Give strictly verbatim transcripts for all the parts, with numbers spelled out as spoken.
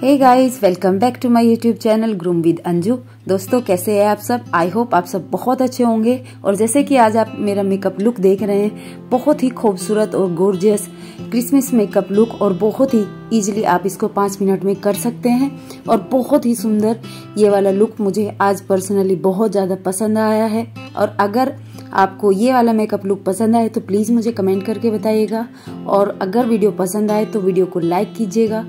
Hey guys, welcome back to my YouTube channel groom with Anju. दोस्तों, कैसे हैं आप सब? आई होप आप सब बहुत अच्छे होंगे। और जैसे कि आज आप मेरा मेकअप लुक देख रहे हैं, बहुत ही खूबसूरत और गोर्जियस क्रिसमस मेकअप लुक, और बहुत ही ईजिली आप इसको पाँच मिनट में कर सकते हैं। और बहुत ही सुंदर ये वाला लुक मुझे आज पर्सनली बहुत ज़्यादा पसंद आया है। और अगर आपको ये वाला मेकअप लुक पसंद आए तो प्लीज़ मुझे कमेंट करके बताइएगा। और अगर वीडियो पसंद आए तो वीडियो को लाइक कीजिएगा,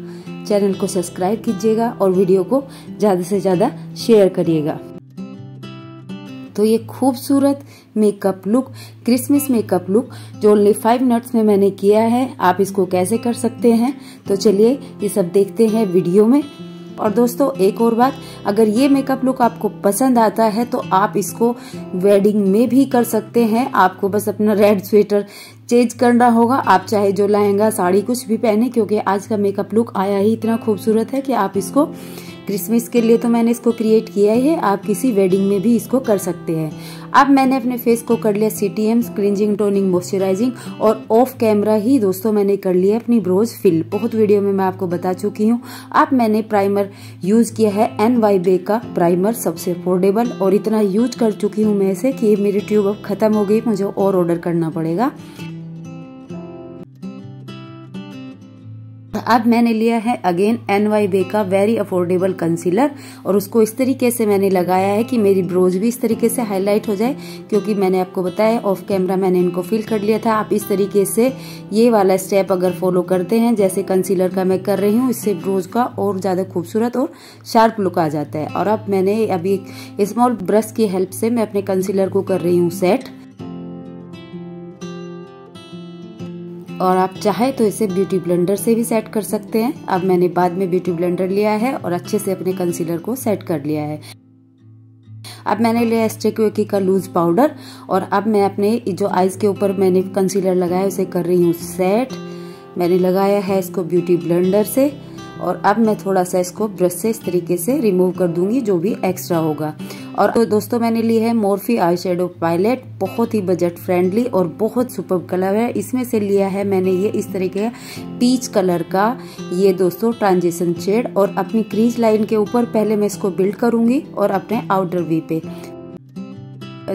चैनल को सब्सक्राइब कीजिएगा और वीडियो को ज़्यादा से ज़्यादा शेयर करिएगा। तो ये खूबसूरत makeup look, Christmas makeup look जो ओनली फाइव मिनट्स में मैंने किया है, आप इसको कैसे कर सकते हैं, तो चलिए ये सब देखते हैं वीडियो में। और दोस्तों, एक और बात, अगर ये मेकअप लुक आपको पसंद आता है तो आप इसको वेडिंग में भी कर सकते हैं। आपको बस अपना रेड स्वेटर चेंज करना होगा। आप चाहे जो लहंगा, साड़ी कुछ भी पहने, क्योंकि आज का मेकअप लुक आया ही इतना खूबसूरत है कि आप इसको क्रिसमस के लिए तो मैंने इसको क्रिएट किया ही है, आप किसी वेडिंग में भी इसको कर सकते हैं। अब मैंने अपने फेस को कर लिया C T M, cleansing, toning, moisturising, और ऑफ कैमरा ही दोस्तों मैंने कर लिया अपनी ब्रोज फिल। बहुत वीडियो में मैं आपको बता चुकी हूँ। अब मैंने प्राइमर यूज़ किया है एन वाई बे का प्राइमर, सबसे अफोर्डेबल, और इतना यूज कर चुकी हूँ मैं इसे कि मेरी ट्यूब अब खत्म हो गई, मुझे और ऑर्डर करना पड़ेगा। अब मैंने लिया है अगेन एन वाई बे का वेरी अफोर्डेबल कंसीलर, और उसको इस तरीके से मैंने लगाया है कि मेरी ब्रोज भी इस तरीके से हाईलाइट हो जाए, क्योंकि मैंने आपको बताया ऑफ कैमरा मैंने इनको फिल कर लिया था। आप इस तरीके से ये वाला स्टेप अगर फॉलो करते हैं जैसे कंसीलर का मैं कर रही हूँ, इससे ब्रोज का और ज़्यादा खूबसूरत और शार्प लुक आ जाता है। और अब मैंने अभी स्मॉल ब्रश की हेल्प से मैं अपने कंसीलर को कर रही हूँ सेट, और आप चाहे तो इसे ब्यूटी ब्लेंडर से भी सेट कर सकते हैं। अब मैंने बाद में ब्यूटी ब्लेंडर लिया है और अच्छे से अपने कंसीलर को सेट कर लिया है। अब मैंने लिया स्टेक्वेकी का लूज पाउडर, और अब मैं अपने जो आईज के ऊपर मैंने कंसीलर लगाया उसे कर रही हूँ सेट। मैंने लगाया है इसको ब्यूटी ब्लेंडर से, और अब मैं थोड़ा सा इसको ब्रश से इस तरीके से रिमूव कर दूंगी जो भी एक्स्ट्रा होगा। और तो दोस्तों, मैंने ली है मोर्फी आई शेडो पैलेट, बहुत ही बजट फ्रेंडली और बहुत सुपर्ब कलर है। इसमें से लिया है मैंने ये इस तरीके पीच कलर का, ये दोस्तों ट्रांजिशन शेड, और अपनी क्रीज लाइन के ऊपर पहले मैं इसको बिल्ड करूंगी और अपने आउटर वी पे।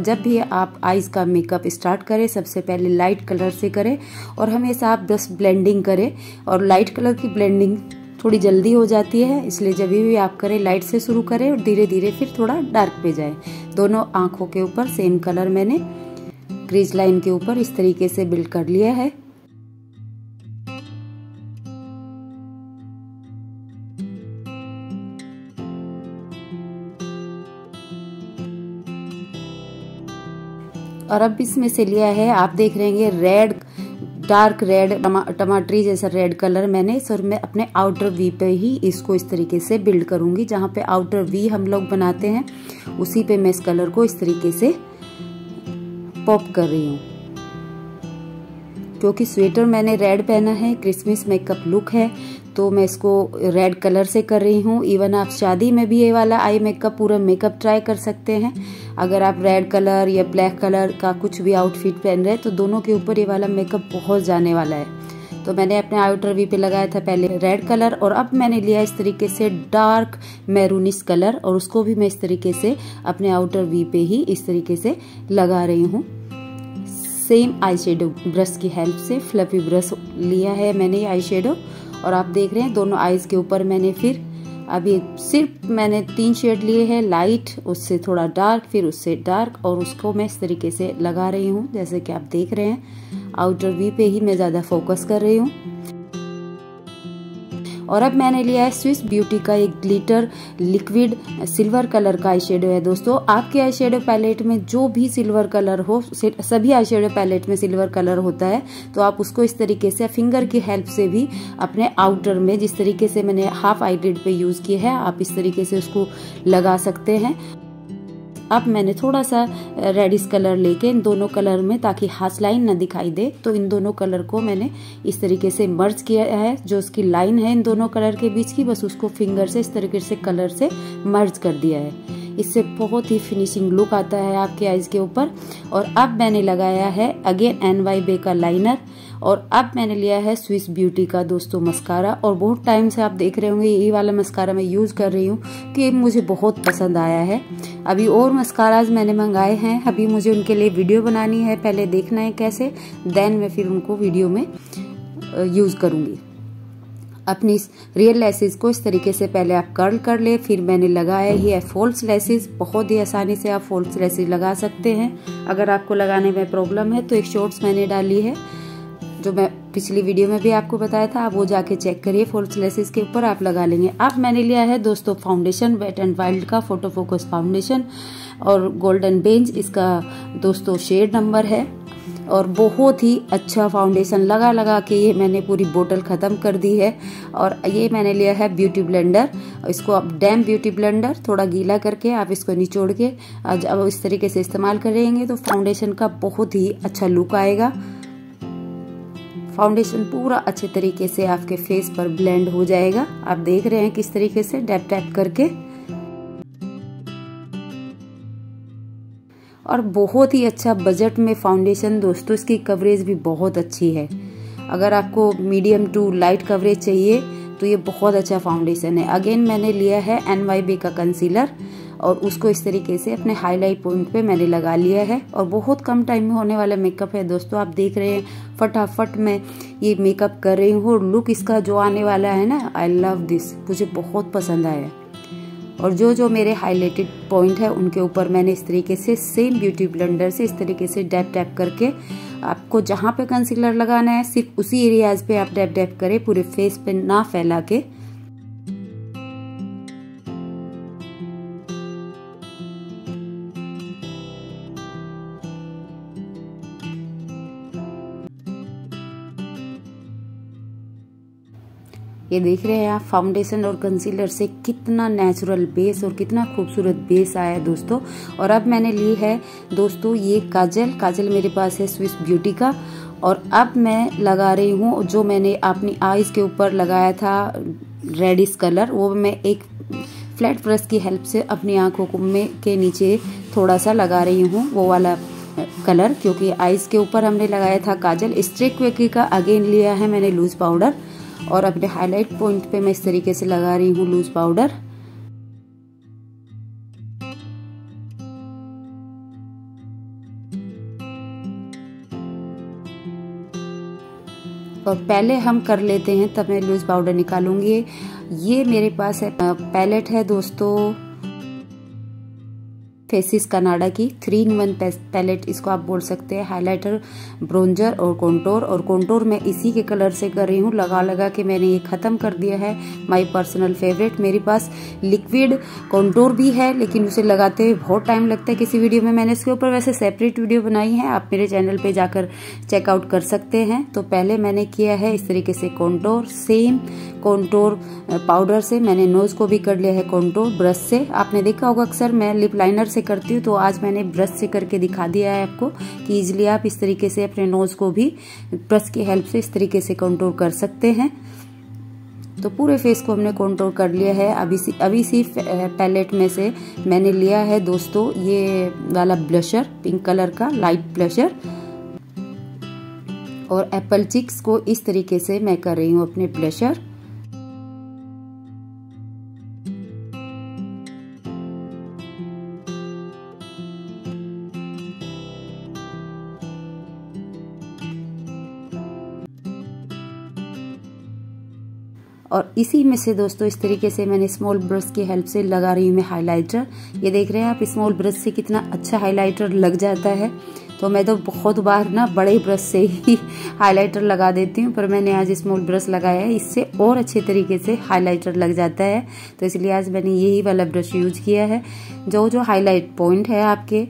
जब भी आप आईज का मेकअप स्टार्ट करें सबसे पहले लाइट कलर से करें, और हमेशा आप ब्रश ब्लेंडिंग करें, और लाइट कलर की ब्लेंडिंग थोड़ी जल्दी हो जाती है, इसलिए जब भी आप करें लाइट से शुरू करें और धीरे धीरे फिर थोड़ा डार्क पे जाए। दोनों आंखों के ऊपर सेम कलर मैंने क्रीज लाइन के ऊपर इस तरीके से बिल्ड कर लिया है। और अब इसमें से लिया है, आप देख रहे हैं रेड, डार्क रेड, टमाटरी जैसा रेड कलर मैंने, सर मैं अपने आउटर वी पे ही इसको इस तरीके से बिल्ड करूंगी। जहाँ पे आउटर वी हम लोग बनाते हैं उसी पे मैं इस कलर को इस तरीके से पॉप कर रही हूँ, क्योंकि स्वेटर मैंने रेड पहना है, क्रिसमस मेकअप लुक है तो मैं इसको रेड कलर से कर रही हूँ। इवन आप शादी में भी ये वाला आई मेकअप, पूरा मेकअप ट्राई कर सकते हैं। अगर आप रेड कलर या ब्लैक कलर का कुछ भी आउटफिट पहन रहे हैं तो दोनों के ऊपर ये वाला मेकअप बहुत जाने वाला है। तो मैंने अपने आउटर वी पे लगाया था पहले रेड कलर, और अब मैंने लिया इस तरीके से डार्क मैरूनिश कलर, और उसको भी मैं इस तरीके से अपने आउटर वी पे ही इस तरीके से लगा रही हूँ। सेम आई शेडो ब्रश की हेल्प से, फ्लफी ब्रश लिया है मैंने आई शेडो, और आप देख रहे हैं दोनों आईज के ऊपर मैंने फिर अभी सिर्फ मैंने तीन शेड लिए हैं, लाइट, उससे थोड़ा डार्क, फिर उससे डार्क, और उसको मैं इस तरीके से लगा रही हूँ जैसे कि आप देख रहे हैं। आउटर वी पे ही मैं ज़्यादा फोकस कर रही हूँ। और अब मैंने लिया है स्विस ब्यूटी का एक ग्लिटर लिक्विड सिल्वर कलर का आई शेडो है। दोस्तों, आपके आई शेडो पैलेट में जो भी सिल्वर कलर हो, सभी आई शेडो पैलेट में सिल्वर कलर होता है, तो आप उसको इस तरीके से फिंगर की हेल्प से भी अपने आउटर में, जिस तरीके से मैंने हाफ आई लिड पे यूज़ किया है, आप इस तरीके से उसको लगा सकते हैं। अब मैंने थोड़ा सा रेडिश कलर लेके इन दोनों कलर में, ताकि हाथ लाइन ना दिखाई दे, तो इन दोनों कलर को मैंने इस तरीके से मर्ज किया है। जो उसकी लाइन है इन दोनों कलर के बीच की, बस उसको फिंगर से इस तरीके से कलर से मर्ज कर दिया है। इससे बहुत ही फिनिशिंग लुक आता है आपके आइज़ के ऊपर। और अब मैंने लगाया है अगेन एन वाई बे का लाइनर, और अब मैंने लिया है स्विस ब्यूटी का दोस्तों मस्कारा। और बहुत टाइम से आप देख रहे होंगे यही वाला मस्कारा मैं यूज़ कर रही हूँ कि मुझे बहुत पसंद आया है। अभी और मस्काराज मैंने मंगाए हैं, अभी मुझे उनके लिए वीडियो बनानी है, पहले देखना है कैसे, देन मैं फिर उनको वीडियो में यूज़ करूँगी। अपनी रियल लेसेस को इस तरीके से पहले आप कर्ल कर ले। फिर मैंने लगाया ही है फॉल्स लेसेस। बहुत ही आसानी से आप फॉल्स लेसेस लगा सकते हैं, अगर आपको लगाने में प्रॉब्लम है तो एक शॉर्ट्स मैंने डाली है जो मैं पिछली वीडियो में भी आपको बताया था, आप वो जाके चेक करिए, फॉल्स लेसेस के ऊपर आप लगा लेंगे। अब मैंने लिया है दोस्तों फाउंडेशन वेट एंड वाइल्ड का फोटो फोकस फाउंडेशन, और गोल्डन बेंच इसका दोस्तों शेड नंबर है, और बहुत ही अच्छा फाउंडेशन लगा लगा के ये मैंने पूरी बोतल ख़त्म कर दी है। और ये मैंने लिया है ब्यूटी ब्लेंडर, इसको आप डैम ब्यूटी ब्लेंडर थोड़ा गीला करके आप इसको निचोड़ के जब इस तरीके से इस्तेमाल करेंगे तो फाउंडेशन का बहुत ही अच्छा लुक आएगा। फाउंडेशन पूरा अच्छे तरीके से आपके फेस पर ब्लेंड हो जाएगा। आप देख रहे हैं किस तरीके से डैप टैप करके, और बहुत ही अच्छा बजट में फाउंडेशन दोस्तों, इसकी कवरेज भी बहुत अच्छी है। अगर आपको मीडियम टू लाइट कवरेज चाहिए तो ये बहुत अच्छा फाउंडेशन है। अगेन मैंने लिया है एन वाई बी का कंसीलर, और उसको इस तरीके से अपने हाईलाइट पॉइंट पे मैंने लगा लिया है। और बहुत कम टाइम में होने वाला मेकअप है दोस्तों, आप देख रहे हैं फटाफट मैं ये मेकअप कर रही हूँ, और लुक इसका जो आने वाला है ना, आई लव दिस, मुझे बहुत पसंद आया। और जो जो मेरे हाईलाइटेड पॉइंट है उनके ऊपर मैंने इस तरीके से सेम ब्यूटी ब्लेंडर से इस तरीके से डैप डैप करके, आपको जहाँ पे कंसीलर लगाना है सिर्फ उसी एरियाज पे आप डैप डैप करें, पूरे फेस पे ना फैला के। ये देख रहे हैं आप फाउंडेशन और कंसीलर से कितना नेचुरल बेस और कितना खूबसूरत बेस आया है दोस्तों। और अब मैंने ली है दोस्तों ये काजल, काजल मेरे पास है स्विस ब्यूटी का, और अब मैं लगा रही हूँ जो मैंने अपनी आईज़ के ऊपर लगाया था रेडिश कलर, वो मैं एक फ्लैट ब्रश की हेल्प से अपनी आँखों को में के नीचे थोड़ा सा लगा रही हूँ वो वाला कलर, क्योंकि आईज़ के ऊपर हमने लगाया था काजल। स्ट्रिक वेकी का अगेन लिया है मैंने लूज पाउडर, और अपने हाईलाइट पॉइंट पे मैं इस तरीके से लगा रही हूँ लूज पाउडर। और पहले हम कर लेते हैं तब मैं लूज पाउडर निकालूंगी। ये मेरे पास है पैलेट है दोस्तों फेसिस कनाडा की थ्री इन वन पैलेट, इसको आप बोल सकते हैं, हाइलाइटर, ब्रोंजर और कॉन्टोर। और कॉन्टोर मैं इसी के कलर से कर रही हूँ, लगा लगा के मैंने ये ख़त्म कर दिया है। माय पर्सनल फेवरेट, मेरे पास लिक्विड कॉन्टोर भी है लेकिन उसे लगाते हुए बहुत टाइम लगता है। किसी वीडियो में मैंने इसके ऊपर वैसे सेपरेट वीडियो बनाई है, आप मेरे चैनल पर जाकर चेकआउट कर सकते हैं। तो पहले मैंने किया है इस तरीके से कॉन्टोर, सेम कॉन्टोर पाउडर से मैंने नोज़ को भी कर लिया है कॉन्टोर ब्रश से। आपने देखा होगा अक्सर मैं लिप लाइनर से करती हूँ, तो आज मैंने ब्रश से करके दिखा दिया है आपको कि इजीली आप इस तरीके से अपने नोज़ को भी ब्रश की हेल्प से इस तरीके से कंट्रोल कर सकते हैं। तो पूरे फेस को हमने कंट्रोल कर लिया है। अभी सी अभी सी पैलेट में से मैंने लिया है दोस्तों ये वाला ब्लशर, पिंक कलर का लाइट ब्लशर, और एप्पल चिक्स को इस तरीके से मैं कर रही हूँ अपने ब्लशर। और इसी में से दोस्तों इस तरीके से मैंने स्मॉल ब्रश की हेल्प से लगा रही हूँ मैं हाइलाइटर। ये देख रहे हैं आप स्मॉल ब्रश से कितना अच्छा हाइलाइटर लग जाता है। तो मैं तो बहुत बार ना बड़े ब्रश से ही हाइलाइटर लगा देती हूँ, पर मैंने आज स्मॉल ब्रश लगाया है, इससे और अच्छे तरीके से हाइलाइटर लग जाता है। तो इसलिए आज मैंने यही वाला ब्रश यूज किया है। जो जो हाईलाइट पॉइंट है आपके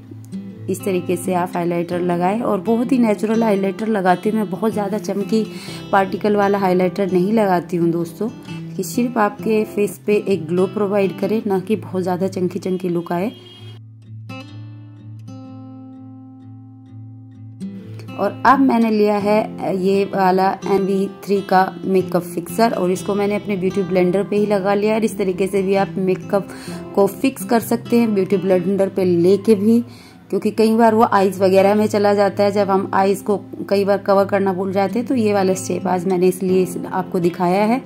इस तरीके से आप हाइलाइटर लगाएं, और बहुत ही नेचुरल हाइलाइटर लगाती हूँ मैं, बहुत ज़्यादा चमकी पार्टिकल वाला हाइलाइटर नहीं लगाती हूँ दोस्तों, कि सिर्फ आपके फेस पे एक ग्लो प्रोवाइड करे, ना कि बहुत ज़्यादा चमकी चमकी लुक आए। और अब मैंने लिया है ये वाला एन वी थ्री का मेकअप फिक्सर और इसको मैंने अपने ब्यूटी ब्लेंडर पे ही लगा लिया है। इस तरीके से भी आप मेकअप को फिक्स कर सकते हैं ब्यूटी ब्लेंडर पे लेके भी, क्योंकि कई बार वो आईज वगैरह में चला जाता है। जब हम आईज को कई बार कवर करना भूल जाते हैं तो ये वाला स्टेप आज मैंने इसलिए आपको दिखाया है।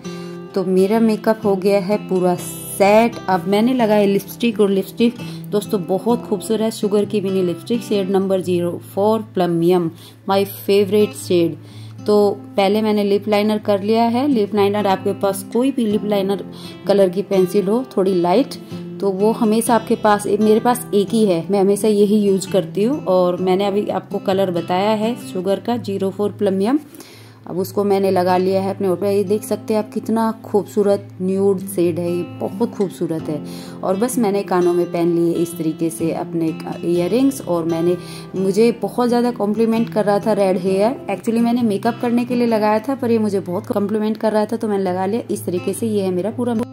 तो मेरा मेकअप हो गया है पूरा सेट। अब मैंने लगाया लिपस्टिक, और लिपस्टिक दोस्तों बहुत खूबसूरत है, शुगर की mini lipstick shade number zero four प्लमियम, माय फेवरेट शेड। तो पहले मैंने लिप लाइनर कर लिया है। लिप लाइनर आपके पास कोई भी लिप लाइनर कलर की पेंसिल हो थोड़ी लाइट, तो वो हमेशा आपके पास, मेरे पास एक ही है, मैं हमेशा यही यूज करती हूँ। और मैंने अभी आपको कलर बताया है शुगर का जीरो फोर प्लमियम, अब उसको मैंने लगा लिया है अपने ऊपर। ये देख सकते हैं आप कितना खूबसूरत न्यूड शेड है, ये बहुत खूबसूरत है। और बस मैंने कानों में पहन लिए इस तरीके से अपने इयर रिंग्स, और मैंने मुझे बहुत ज़्यादा कॉम्प्लीमेंट कर रहा था रेड हेयर। एक्चुअली मैंने मेकअप करने के लिए लगाया था पर ये मुझे बहुत कॉम्प्लीमेंट कर रहा था तो मैंने लगा लिया। इस तरीके से ये है मेरा पूरा